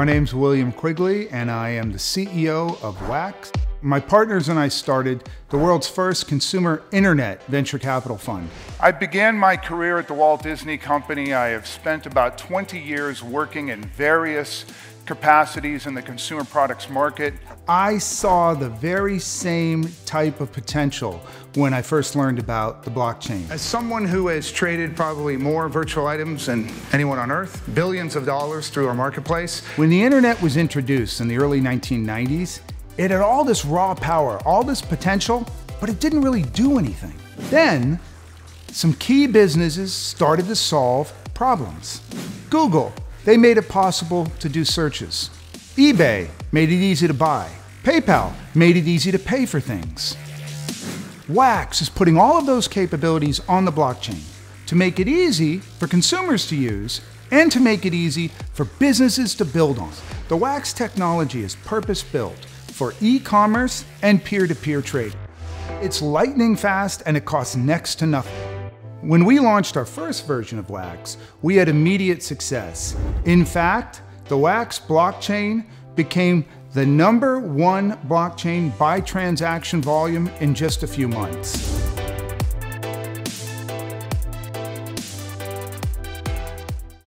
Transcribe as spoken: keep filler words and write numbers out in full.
My name's William Quigley, and I am the C E O of W A C. My partners and I started the world's first consumer internet venture capital fund. I began my career at the Walt Disney Company. I have spent about twenty years working in various capacities in the consumer products market. I saw the very same type of potential when I first learned about the blockchain. As someone who has traded probably more virtual items than anyone on earth, billions of dollars through our marketplace. When the internet was introduced in the early nineteen nineties, it had all this raw power, all this potential, but it didn't really do anything. Then, some key businesses started to solve problems. Google. They made it possible to do searches. eBay made it easy to buy. PayPal made it easy to pay for things. W A C is putting all of those capabilities on the blockchain to make it easy for consumers to use and to make it easy for businesses to build on. The W A C technology is purpose-built for e-commerce and peer-to-peer trade. It's lightning fast and it costs next to nothing. When we launched our first version of W A C, we had immediate success. In fact, the W A C blockchain became the number one blockchain by transaction volume in just a few months.